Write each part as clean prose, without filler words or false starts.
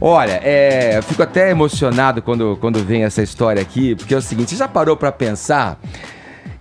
Olha, eu fico até emocionado quando vem essa história aqui, porque é o seguinte, você já parou pra pensar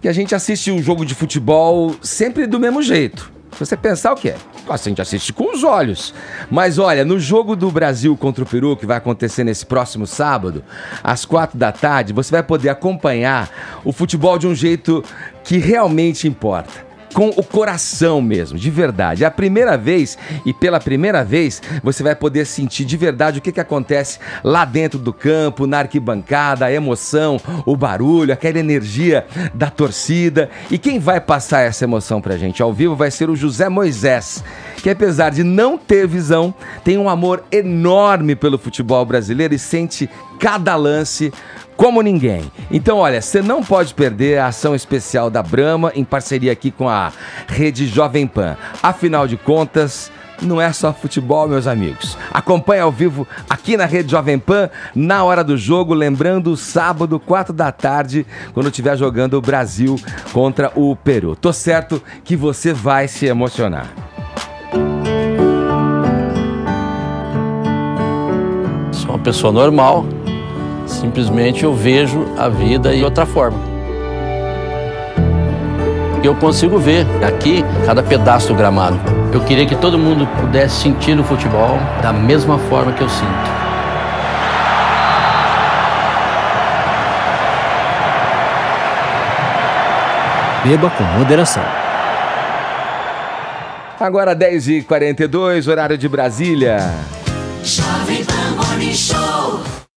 que a gente assiste um jogo de futebol sempre do mesmo jeito? Se você pensar, o que é? Nossa, a gente assiste com os olhos. Mas olha, no jogo do Brasil contra o Peru, que vai acontecer nesse próximo sábado, às 4 da tarde, você vai poder acompanhar o futebol de um jeito que realmente importa. Com o coração mesmo, de verdade. É a primeira vez, e pela primeira vez, você vai poder sentir de verdade o que acontece lá dentro do campo, na arquibancada, a emoção, o barulho, aquela energia da torcida. E quem vai passar essa emoção pra gente ao vivo vai ser o José Moisés, que apesar de não ter visão, tem um amor enorme pelo futebol brasileiro e sente cada lance como ninguém. Então, olha, você não pode perder a ação especial da Brahma em parceria aqui com a Rede Jovem Pan. Afinal de contas, não é só futebol, meus amigos. Acompanhe ao vivo aqui na Rede Jovem Pan, na hora do jogo, lembrando, sábado, 4 da tarde, quando estiver jogando o Brasil contra o Peru. Tô certo que você vai se emocionar. Sou uma pessoa normal. Simplesmente eu vejo a vida de outra forma. Eu consigo ver aqui cada pedaço do gramado. Eu queria que todo mundo pudesse sentir o futebol da mesma forma que eu sinto. Beba com moderação. Agora 10h42, horário de Brasília. Jovem Pan Morning Show.